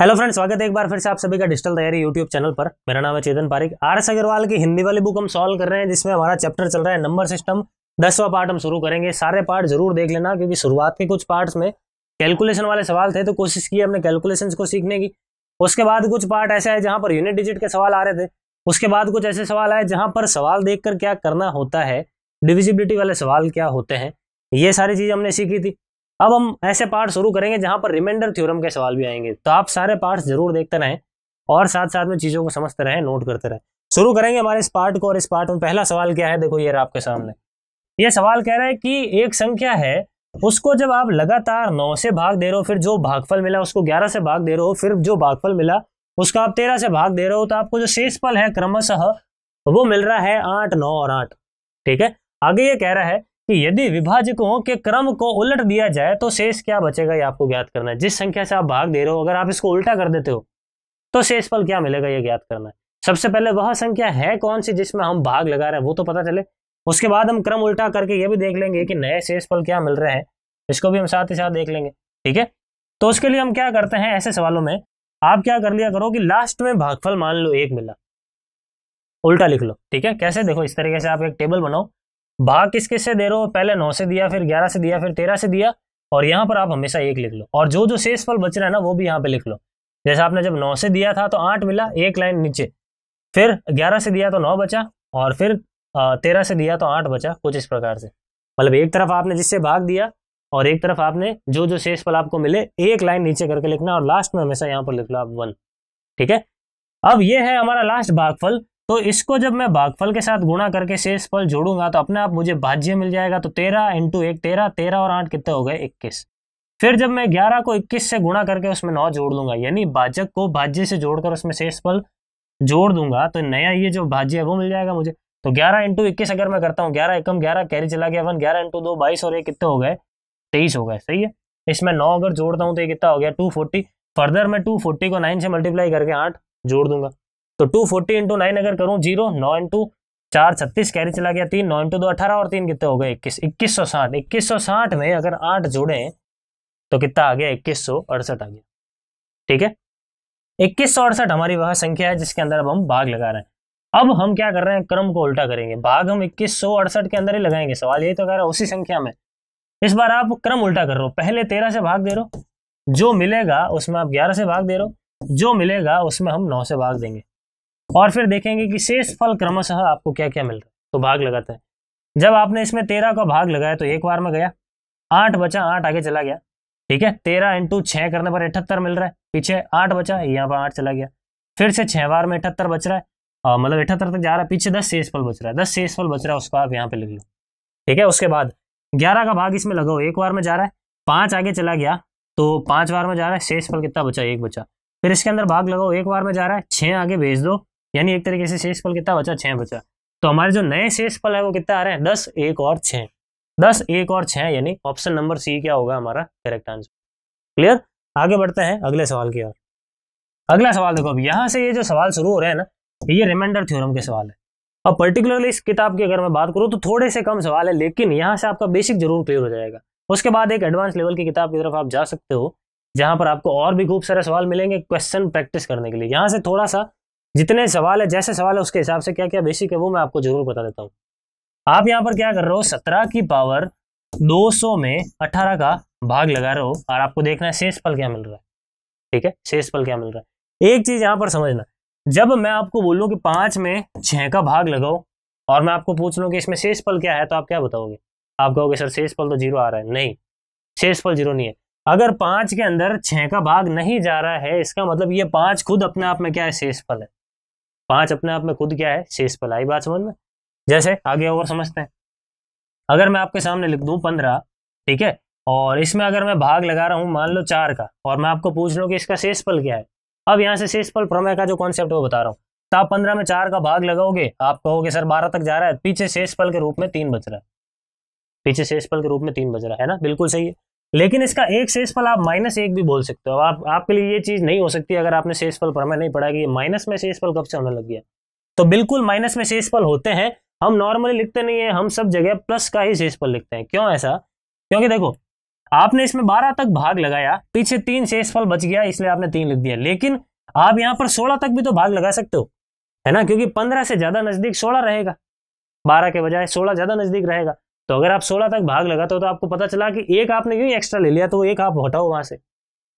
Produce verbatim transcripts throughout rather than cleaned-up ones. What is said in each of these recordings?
Hello friends, स्वागत है एक बार फिर से आप सभी का डिजिटल तैयारी यूट्यूब चैनल पर। मेरा नाम है चेतन पारिक। आर एस अग्रवाल की हिंदी वाली बुक हम सॉल्व कर रहे हैं, जिसमें हमारा चैप्टर चल रहा है नंबर सिस्टम। दसवां पार्ट हम शुरू करेंगे। सारे पार्ट जरूर देख लेना, क्योंकि शुरुआत के कुछ पार्ट्स में कैलकुलेशन वाले सवाल थे, तो कोशिश की हमने कैलकुलेशन को सीखने की। उसके बाद कुछ पार्ट ऐसे है जहाँ पर यूनिट डिजिट के सवाल आ रहे थे। उसके बाद कुछ ऐसे सवाल आए जहाँ पर सवाल देख कर क्या करना होता है, डिविजिबिलिटी वाले सवाल क्या होते हैं, ये सारी चीज़ हमने सीखी थी। अब हम ऐसे पार्ट शुरू करेंगे जहां पर रिमाइंडर थ्योरम के सवाल भी आएंगे। तो आप सारे पार्ट्स जरूर देखते रहें और साथ साथ में चीज़ों को समझते रहें, नोट करते रहें। शुरू करेंगे हमारे इस पार्ट को। और इस पार्ट में पहला सवाल क्या है, देखो ये रहा आपके सामने। ये सवाल कह रहा है कि एक संख्या है, उसको जब आप लगातार नौ से भाग दे रहे हो, फिर जो भागफल मिला उसको ग्यारह से भाग दे रहे हो, फिर जो भागफल मिला उसका आप तेरह से भाग दे रहे हो, तो आपको जो शेषफल है क्रमशः वो मिल रहा है आठ, नौ और आठ। ठीक है। आगे ये कह रहा है कि यदि विभाजकों के क्रम को उलट दिया जाए तो शेष क्या बचेगा, ये आपको ज्ञात करना है। जिस संख्या से आप भाग दे रहे हो, अगर आप इसको उल्टा कर देते हो तो शेषफल क्या मिलेगा, ये ज्ञात करना है। सबसे पहले वह संख्या है कौन सी जिसमें हम भाग लगा रहे हैं वो तो पता चले, उसके बाद हम क्रम उल्टा करके ये भी देख लेंगे कि नए शेषफल क्या मिल रहे हैं, इसको भी हम साथ ही साथ देख लेंगे। ठीक है। तो उसके लिए हम क्या करते हैं, ऐसे सवालों में आप क्या कर लिया करो कि लास्ट में भागफल मान लो एक मिला, उल्टा लिख लो। ठीक है। कैसे, देखो इस तरीके से आप एक टेबल बनाओ। भाग किस किस से दे रहे हो, पहले नौ से दिया, फिर ग्यारह से दिया, फिर तेरह से दिया, और यहाँ पर आप हमेशा एक लिख लो। और जो जो शेष फल बच रहा है ना वो भी यहाँ पे लिख लो। जैसे आपने जब नौ से दिया था तो आठ मिला, एक लाइन नीचे, फिर ग्यारह से दिया तो नौ बचा, और फिर तेरह से दिया तो आठ बचा, कुछ इस प्रकार से। मतलब एक तरफ आपने जिससे भाग दिया और एक तरफ आपने जो जो शेष फल आपको मिले एक लाइन नीचे करके लिखना, और लास्ट में हमेशा यहाँ पर लिख लो आप वन। ठीक है। अब ये है हमारा लास्ट भागफल, तो इसको जब मैं भागफल के साथ गुणा करके शेषफल जोड़ूंगा तो अपने आप मुझे भाज्य मिल जाएगा। तो तेरह इंटू एक तेरह, तेरह और आठ कितने हो गए, इक्कीस। फिर जब मैं ग्यारह को इक्कीस से गुणा करके उसमें नौ जोड़ दूंगा, यानी भाजक को भाज्य से जोड़कर उसमें शेषफल जोड़ दूंगा, तो नया ये जो भाज्य है वो मिल जाएगा मुझे। तो ग्यारह इंटू इक्कीस अगर मैं करता हूँ, ग्यारह एकम ग्यारह, कैरी चला गया वन, ग्यारह इंटू दो बाईस, और ये कितने हो गए, तेईस हो गए। सही है। इसमें नौ अगर जोड़ता हूँ तो ये कितना हो गया, टू फोर्टी। फर्दर मैं टू फोर्टी को नाइन से मल्टीप्लाई करके आठ जोड़ दूंगा, तो टू फोर्टी इंटू नाइन अगर करूँ जीरो, नौ इंटू चार छत्तीस, कैरी चला गया तीन, नौ इंटू दो अठारह, और तीन कितने हो गए इक्कीस। इक्कीस सौ साठ, इक्कीस सौ साठ में अगर आठ जोड़ें तो कितना आ गया, इक्कीस सौ अड़सठ आ गया। ठीक है। इक्कीस सौ अड़सठ हमारी वह संख्या है जिसके अंदर अब हम भाग लगा रहे हैं। अब हम क्या कर रहे हैं, क्रम को उल्टा करेंगे। भाग हम इक्कीस सौ अड़सठ के अंदर ही लगाएंगे, सवाल यही तो कह रहा है, उसी संख्या में। इस बार आप क्रम उल्टा कर रहे हो, पहले तेरह से भाग दे रहे हो, जो मिलेगा उसमें आप ग्यारह से भाग दे रहे हो, जो मिलेगा उसमें हम नौ से भाग देंगे, और फिर देखेंगे कि शेष फल क्रमशः आपको क्या क्या मिल रहा है, तो भाग लगाते हैं। जब आपने इसमें तेरह का भाग लगाया तो एक बार में गया, आठ बचा, आठ आगे चला गया। ठीक है। तेरह इंटू छः करने पर अठहत्तर मिल रहा है, पीछे आठ बचा, यहाँ पर आठ चला गया, फिर से छः बार में अठहत्तर बच रहा है, मतलब अठहत्तर तक जा रहा है, पीछे दस शेष फल बच रहा है, दस शेष फल बच रहा है, उसको आप यहाँ पे लिख लो। ठीक है। उसके बाद ग्यारह का भाग इसमें लगाओ, एक बार में जा रहा है, पाँच आगे चला गया तो पाँच बार में जा रहा है, शेष फल कितना बचा, एक बचा। फिर इसके अंदर भाग लगाओ, एक बार में जा रहा है, छः आगे भेज दो, यानी एक तरीके से शेषफल कितना बचा, छः बचा। तो हमारे जो नए शेषफल है वो कितना आ रहे हैं, दस, एक और छः, दस, एक और छः, यानी ऑप्शन नंबर सी क्या होगा हमारा करेक्ट आंसर। क्लियर। आगे बढ़ते हैं अगले सवाल की ओर। अगला सवाल देखो, अब यहाँ से ये जो सवाल शुरू हो रहे हैं ना, ये रिमाइंडर थ्योरम के सवाल है। अब पर्टिकुलरली इस किताब की अगर मैं बात करूँ तो थोड़े से कम सवाल है, लेकिन यहाँ से आपका बेसिक जरूर क्लियर हो जाएगा। उसके बाद एक एडवांस लेवल की किताब की तरफ आप जा सकते हो, जहाँ पर आपको और भी खूब सारे सवाल मिलेंगे क्वेश्चन प्रैक्टिस करने के लिए। यहाँ से थोड़ा सा जितने सवाल है, जैसे सवाल है, उसके हिसाब से क्या क्या बेसिक है वो मैं आपको जरूर बता देता हूँ। आप यहाँ पर क्या कर रहे हो, सत्रह की पावर दो सौ में अठारह का भाग लगा रहे हो, और आपको देखना है शेषफल क्या मिल रहा है। ठीक है, शेषफल क्या मिल रहा है। एक चीज यहाँ पर समझना, जब मैं आपको बोलूँ कि पाँच में छः का भाग लगाओ और मैं आपको पूछ लूँ कि इसमें शेषफल क्या है, तो आप क्या बताओगे, आप कहोगे सर शेषफल तो जीरो आ रहा है। नहीं, शेषफल जीरो नहीं है। अगर पाँच के अंदर छः का भाग नहीं जा रहा है, इसका मतलब ये पाँच खुद अपने आप में क्या है, शेषफल है। पाँच अपने आप में खुद क्या है, शेषफल। आई बात समझ में। जैसे आगे और समझते हैं, अगर मैं आपके सामने लिख दूँ पंद्रह, ठीक है, और इसमें अगर मैं भाग लगा रहा हूँ मान लो चार का, और मैं आपको पूछ लूँ कि इसका शेषफल क्या है। अब यहाँ से शेषफल प्रमेय का जो कॉन्सेप्ट है वो बता रहा हूँ। तो आप पंद्रह में चार का भाग लगाओगे, आप कहोगे सर बारह तक जा रहा है, पीछे शेषफल के रूप में तीन बच रहा है, पीछे शेषफल के रूप में तीन बच रहा है ना, बिल्कुल सही है। लेकिन इसका एक शेषफल आप माइनस एक भी बोल सकते हो। आप आपके लिए ये चीज़ नहीं हो सकती अगर आपने शेषफल प्रमेय नहीं पढ़ा कि माइनस में शेषफल कब से होने लग गया। तो बिल्कुल माइनस में शेषफल होते हैं, हम नॉर्मली लिखते नहीं है, हम सब जगह प्लस का ही शेषफल लिखते हैं। क्यों ऐसा, क्योंकि देखो आपने इसमें बारह तक भाग लगाया, पीछे तीन शेषफल बच गया इसलिए आपने तीन लिख दिया, लेकिन आप यहाँ पर सोलह तक भी तो भाग लगा सकते हो, है ना, क्योंकि पंद्रह से ज्यादा नजदीक सोलह रहेगा, बारह के बजाय सोलह ज्यादा नजदीक रहेगा। तो अगर आप सोलह तक भाग लगाते हो तो आपको पता चला कि एक आपने यूं एक्स्ट्रा ले लिया, तो एक आप हटाओ वहां से,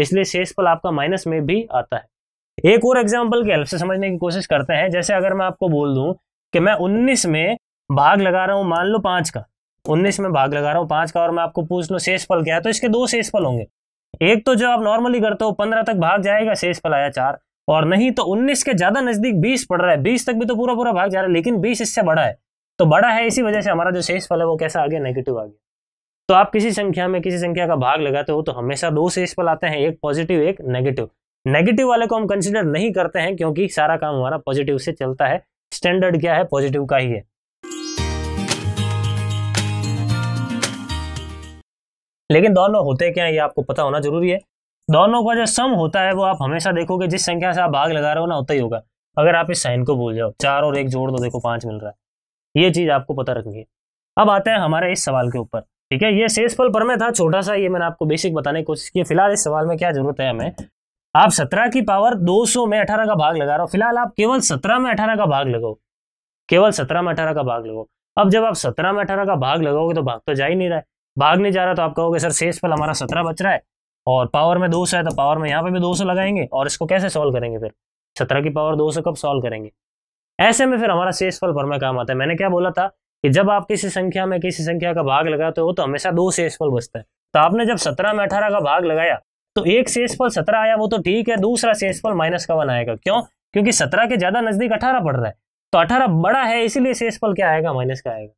इसलिए शेषफल आपका माइनस में भी आता है। एक और एग्जाम्पल की हेल्प से समझने की कोशिश करते हैं। जैसे अगर मैं आपको बोल दूं कि मैं उन्नीस में भाग लगा रहा हूं, मान लो पांच का, उन्नीस में भाग लगा रहा हूँ पांच का, और मैं आपको पूछ लूँ शेषफल क्या है, तो इसके दो शेषफल होंगे। एक तो जो आप नॉर्मली करते हो पंद्रह तक भाग जाएगा, शेषफल आया चार, और नहीं तो उन्नीस के ज्यादा नजदीक बीस पड़ रहा है, बीस तक भी तो पूरा पूरा भाग जा रहा है, लेकिन बीस इससे बड़ा है, तो बड़ा है, इसी वजह से हमारा जो शेषफल है वो कैसा आ गया, नेगेटिव आ गया। तो आप किसी संख्या में किसी संख्या का भाग लगाते हो तो हमेशा दो शेषफल आते हैं, एक पॉजिटिव एक नेगेटिव। नेगेटिव वाले को हम कंसिडर नहीं करते हैं क्योंकि सारा काम हमारा पॉजिटिव से चलता है, स्टैंडर्ड क्या है, पॉजिटिव का ही है। लेकिन दोनों होते क्या है ये आपको पता होना जरूरी है। दोनों का जो सम होता है वो आप हमेशा देखोगे जिस संख्या से आप भाग लगा रहे हो ना होता ही होगा। अगर आप इस साइन को भूल जाओ, चार और एक जोड़ दो, देखो पांच मिल रहा है, ये चीज आपको पता रखनी है। अब आते हैं हमारे इस सवाल के ऊपर, ठीक है। ये शेषफल पर में था छोटा सा, ये मैंने आपको बेसिक बताने की कोशिश की। फिलहाल इस सवाल में क्या जरूरत है हमें, आप सत्रह की पावर दो सौ में अठारह का भाग लगा रहे हो। फिलहाल आप केवल सत्रह में अठारह का भाग लगाओ, केवल सत्रह में अठारह का भाग लगाओ। अब जब आप सत्रह में अठारह का भाग लगाओगे तो भाग तो जा ही नहीं रहा है, भाग नहीं जा रहा, तो आप कहोगे सर शेषफल हमारा सत्रह बच रहा है और पावर में दो सौ है, तो पावर में यहाँ पे भी दो सौ लगाएंगे और इसको कैसे सॉल्व करेंगे, फिर सत्रह की पावर दो सौ कब सॉल्व करेंगे। ऐसे में फिर हमारा शेषफल भर में काम आता है। मैंने क्या बोला था कि जब आप किसी संख्या में किसी संख्या का भाग लगाते हो तो हमेशा दो शेषफल बचता है। तो आपने जब सत्रह में अठारह का भाग लगाया तो एक शेषफल सत्रह आया वो तो ठीक है, दूसरा शेषफल माइनस का वन आएगा। क्यों? क्योंकि सत्रह के ज्यादा नजदीक अठारह पड़ रहा है, तो अठारह बड़ा है, इसीलिए शेषफल क्या आएगा, माइनस का आएगा,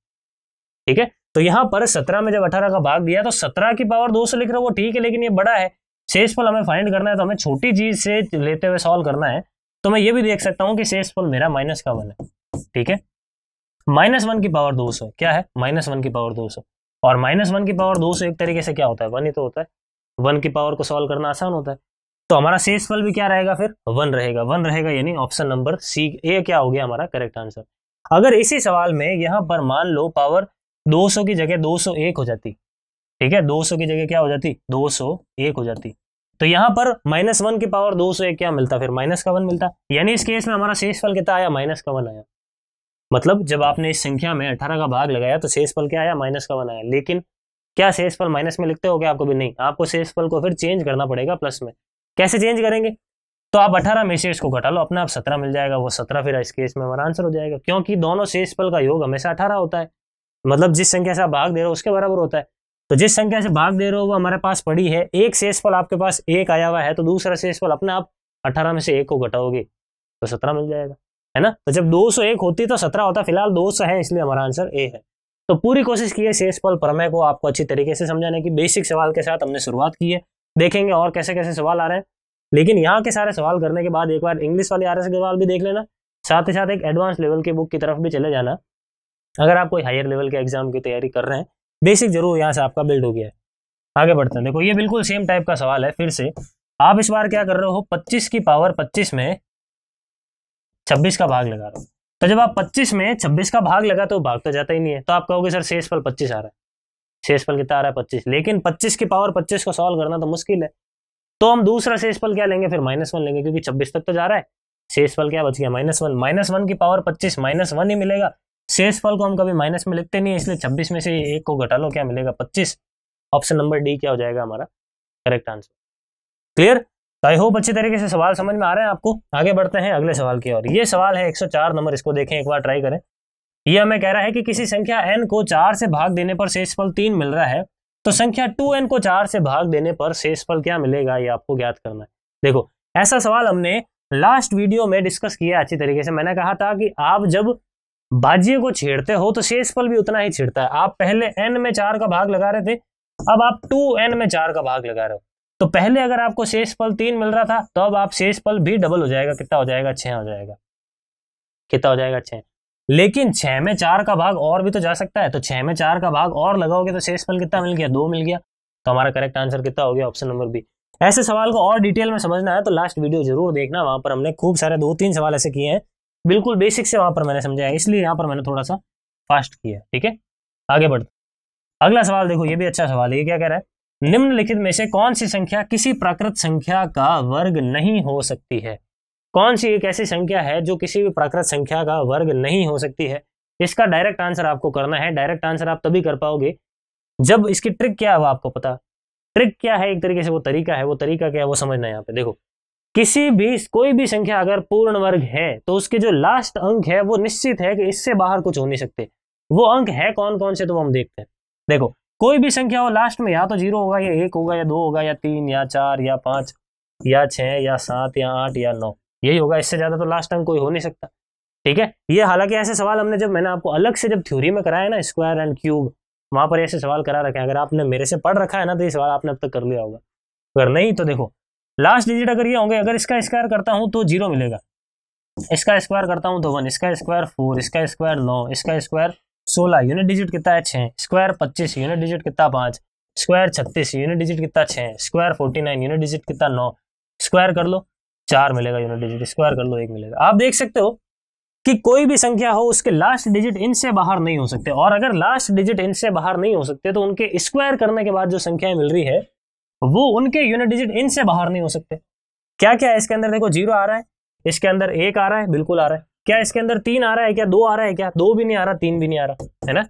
ठीक है। तो यहाँ पर सत्रह में जब अठारह का भाग दिया तो सत्रह की पावर दो सौ लिख रहे हो वो ठीक है, लेकिन ये बड़ा है, शेषफल हमें फाइंड करना है, तो हमें छोटी चीज से लेते हुए सॉल्व करना है। तो मैं ये भी देख सकता हूँ कि शेषफल मेरा माइनस का वन है, ठीक है। माइनस वन की पावर दो सौ क्या है, माइनस वन की पावर दो सौ, और माइनस वन की पावर दो सौ एक तरीके से क्या होता है, वन ही तो होता है। वन की पावर को सॉल्व करना आसान होता है, तो हमारा शेषफल भी क्या रहेगा, फिर वन रहेगा, वन रहेगा, यानी ऑप्शन नंबर सी ए क्या हो गया हमारा करेक्ट आंसर। अगर इसी सवाल में यहाँ पर मान लो पावर दो सौ की जगह दो सौ एक हो जाती, ठीक है, दो सौ की जगह क्या हो जाती, दो सौ एक हो जाती, तो यहाँ पर माइनस वन की पावर दो सौ एक क्या मिलता, फिर माइनस का वन मिलता। यानी इस केस में हमारा शेषफल कितना आया, माइनस का वन आया। मतलब जब आपने इस संख्या में अठारह का भाग लगाया तो शेषफल क्या आया, माइनस का वन आया। लेकिन क्या शेषफल माइनस में लिखते हो क्या, आपको भी नहीं, आपको शेषफल को फिर चेंज करना पड़ेगा प्लस में। कैसे चेंज करेंगे, तो आप अठारह में शेष को घटा लो, अपने आप सत्रह मिल जाएगा, वो सत्रह फिर इस केस में हमारा आंसर हो जाएगा। क्योंकि दोनों शेषफल का योग हमेशा अठारह होता है, मतलब जिस संख्या से आप भाग दे रहे हो उसके बराबर होता है। तो जिस संख्या से भाग दे रहे हो वो हमारे पास पड़ी है, एक शेषफल आपके पास एक आया हुआ है, तो दूसरा शेषफल अपने आप अठारह में से एक को घटाओगे तो सत्रह मिल जाएगा, है ना। तो जब दो सौ एक होती तो सत्रह होता, फिलहाल दो सौ है इसलिए हमारा आंसर ए है। तो पूरी कोशिश की है शेषफल प्रमेय को आपको अच्छी तरीके से समझाने की। बेसिक सवाल के साथ हमने शुरुआत की है, देखेंगे और कैसे कैसे सवाल आ रहे हैं। लेकिन यहाँ के सारे सवाल करने के बाद एक बार इंग्लिश वाली आर एस अग्रवाल भी देख लेना, साथ ही साथ एक एडवांस लेवल की बुक की तरफ भी चले जाना अगर आप कोई हायर लेवल के एग्जाम की तैयारी कर रहे हैं। बेसिक जरूर यहाँ से आपका बिल्ड हो गया है। आगे बढ़ते हैं, देखो ये बिल्कुल सेम टाइप का सवाल है फिर से। आप इस बार क्या कर रहे हो, पच्चीस की पावर पच्चीस में छब्बीस का भाग लगा रहे हो। तो जब आप पच्चीस में छब्बीस का भाग लगा तो भाग तो जाता ही नहीं है, तो आप कहोगे सर शेषफल पच्चीस आ रहा है, शेषफल कितना आ रहा है पच्चीस, लेकिन पच्चीस की पावर पच्चीस को सॉल्व करना तो मुश्किल है। तो हम दूसरा शेषफल क्या लेंगे, फिर माइनस वन लेंगे, क्योंकि छब्बीस तक तो जा रहा है, शेषफल क्या बच गया, माइनस वन। माइनस वन की पावर पच्चीस, माइनस वन ही मिलेगा, शेषफल को हम कभी माइनस में लिखते नहीं है, इसलिए छब्बीस में से एक को घटा लो, क्या मिलेगा पच्चीस। ऑप्शन नंबर डी क्या हो जाएगा हमारा करेक्ट आंसर। क्लियर? तो आई होप अच्छी तरीके से सवाल समझ में आ रहे हैं आपको। आगे बढ़ते हैं अगले सवाल की ओर। ये सवाल है एक सौ चार नंबर, इसको देखें एक बार, ट्राई करें। ये हमें कह रहा है कि किसी संख्या एन को चार से भाग देने पर शेषफल तीन मिल रहा है, तो संख्या टू एन को चार से भाग देने पर शेषफल क्या मिलेगा, ये आपको ज्ञात करना है। देखो ऐसा सवाल हमने लास्ट वीडियो में डिस्कस किया अच्छी तरीके से। मैंने कहा था कि आप जब भाज्य को छेड़ते हो तो शेषफल भी उतना ही छेड़ता है। आप पहले एन में चार का भाग लगा रहे थे, अब आप टू एन में चार का भाग लगा रहे हो। तो पहले अगर आपको शेषफल तीन मिल रहा था तो अब आप शेषफल भी डबल हो जाएगा, कितना हो जाएगा, छः हो जाएगा, कितना हो जाएगा, छः। लेकिन छः में चार का भाग और भी तो जा सकता है, तो छः में चार का भाग और लगाओगे तो शेषफल कितना मिल गया, दो मिल गया। तो हमारा करेक्ट आंसर कितना हो गया, ऑप्शन नंबर बी। ऐसे सवाल को और डिटेल में समझना है तो लास्ट वीडियो जरूर देखना, वहाँ पर हमने खूब सारे दो तीन सवाल ऐसे किए हैं, बिल्कुल बेसिक से वहां पर मैंने समझाया, इसलिए यहाँ पर मैंने थोड़ा सा फास्ट किया, ठीक है। आगे बढ़ते, अगला सवाल देखो, ये भी अच्छा सवाल है। ये क्या कह रहा है, निम्नलिखित में से कौन सी संख्या किसी प्राकृत संख्या का वर्ग नहीं हो सकती है? कौन सी एक ऐसी संख्या है जो किसी भी प्राकृत संख्या का वर्ग नहीं हो सकती है? इसका डायरेक्ट आंसर आपको करना है। डायरेक्ट आंसर आप तभी कर पाओगे जब इसकी ट्रिक क्या है वो आपको पता। ट्रिक क्या है, एक तरीके से वो तरीका है, वो तरीका क्या है वो समझना है। यहाँ पे देखो, किसी भी कोई भी संख्या अगर पूर्ण वर्ग है तो उसके जो लास्ट अंक है वो निश्चित है कि इससे बाहर कुछ हो नहीं सकते। वो अंक है कौन कौन से, तो वो हम देखते हैं। देखो, कोई भी संख्या हो लास्ट में या तो जीरो होगा या एक होगा या दो होगा या तीन या चार या पाँच या छः या सात या आठ या नौ, यही होगा। इससे ज़्यादा तो लास्ट अंक कोई हो नहीं सकता। ठीक है, ये हालांकि ऐसे सवाल हमने जब मैंने आपको अलग से जब थ्योरी में कराया ना, स्क्वायर एंड क्यूब, वहाँ पर ऐसे सवाल करा रखे हैं। अगर आपने मेरे से पढ़ रखा है ना तो ये सवाल आपने अब तक कर लिया होगा, अगर नहीं तो देखो लास्ट डिजिट अगर ये होंगे, अगर इसका स्क्वायर करता हूँ तो जीरो मिलेगा, इसका स्क्वायर करता हूँ तो वन, इसका स्क्वायर फोर, इसका स्क्वायर नौ, इसका स्क्वायर सोलह, यूनिट डिजिट कितना है छः, स्क्वायर पच्चीस, यूनिट डिजिट कितना पाँच, स्क्वायर छत्तीस, यूनिट डिजिट कितना छः, square forty nine, unit digit कितना नौ, स्क्वायर कर लो चार मिलेगा, यूनिट डिजिट स्क्वायर कर लो एक मिलेगा। आप देख सकते हो कि कोई भी संख्या हो उसके लास्ट डिजिट इनसे बाहर नहीं हो सकते, और अगर लास्ट डिजिट इनसे बाहर नहीं हो सकते तो उनके स्क्वायर करने के बाद जो संख्याएं मिल रही है वो उनके यूनिट डिजिट इनसे बाहर नहीं हो सकते। क्या क्या है इसके अंदर, देखो जीरो आ रहा है, इसके अंदर एक आ रहा है, बिल्कुल आ रहा है। क्या इसके अंदर तीन आ रहा है क्या, दो आ रहा है क्या, दो भी नहीं आ रहा, तीन भी नहीं आ रहा है ना।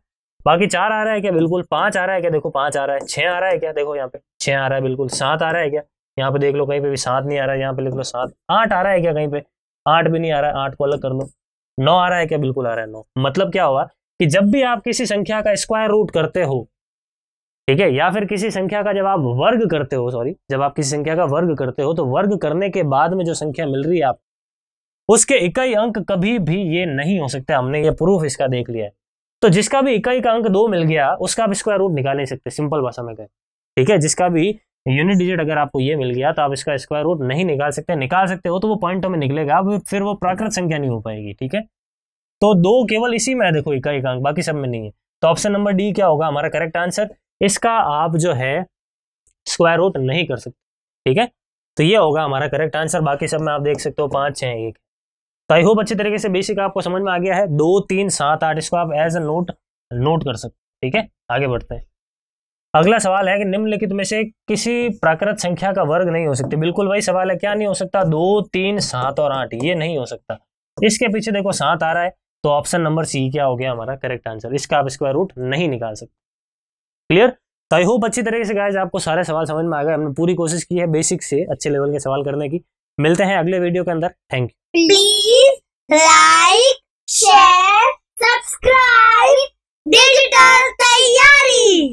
बाकी चार आ रहा है क्या, बिल्कुल। पाँच आ रहा है क्या, देखो पाँच आ रहा है। छः आ रहा है क्या, देखो यहाँ पे छः आ रहा है, बिल्कुल। सात आ रहा है क्या, यहाँ पे देख लो कहीं पे भी सात नहीं आ रहा है, यहाँ पे लिख लो सात। आठ आ रहा है क्या, कहीं पे आठ भी नहीं आ रहा है, आठ को अलग कर लो। नौ आ रहा है क्या, बिल्कुल आ रहा है नौ। मतलब क्या हुआ कि जब भी आप किसी संख्या का स्क्वायर रूट करते हो, ठीक है, या फिर किसी संख्या का जब आप वर्ग करते हो, सॉरी जब आप किसी संख्या का वर्ग करते हो तो वर्ग करने के बाद में जो संख्या मिल रही है आप उसके इकाई अंक कभी भी ये नहीं हो सकते। हमने ये प्रूफ इसका देख लिया है। तो जिसका भी इकाई का अंक दो मिल गया उसका आप स्क्वायर रूट निकाल नहीं सकते, सिंपल भाषा में कहें। ठीक है, जिसका भी यूनिट डिजिट अगर आपको ये मिल गया तो आप इसका स्क्वायर रूट नहीं निकाल सकते। निकाल सकते हो तो वो पॉइंटों में निकलेगा, अब फिर वो प्राकृत संख्या नहीं हो पाएगी। ठीक है, तो दो केवल इसी में है, देखो इकाई एक अंक, बाकी सब में नहीं है। तो ऑप्शन नंबर डी क्या होगा हमारा करेक्ट आंसर। इसका आप जो है स्क्वायर रूट नहीं कर सकते। ठीक है, तो ये होगा हमारा करेक्ट आंसर। बाकी सब में आप देख सकते हो पाँच छः एक। तो आई होप अच्छी तरीके से बेसिक आपको समझ में आ गया है। दो तीन सात आठ, इसको आप एज ए नोट नोट कर सकते। ठीक है, आगे बढ़ते हैं। अगला सवाल है कि निम्नलिखित में से किसी प्राकृत संख्या का वर्ग नहीं हो सकती। बिल्कुल वही सवाल है, क्या नहीं हो सकता, दो तीन सात और आठ, ये नहीं हो सकता। इसके पीछे देखो सात आ रहा है, तो ऑप्शन नंबर सी क्या हो गया हमारा करेक्ट आंसर। इसका आप स्क्वायर रूट नहीं निकाल सकते। क्लियर, तो आई होप अच्छी तरीके से गाइस आपको सारे सवाल समझ में आ गए। हमने पूरी कोशिश की है बेसिक से अच्छे लेवल के सवाल करने की। मिलते हैं अगले वीडियो के अंदर। Thank you. Please like share subscribe digital तैयारी।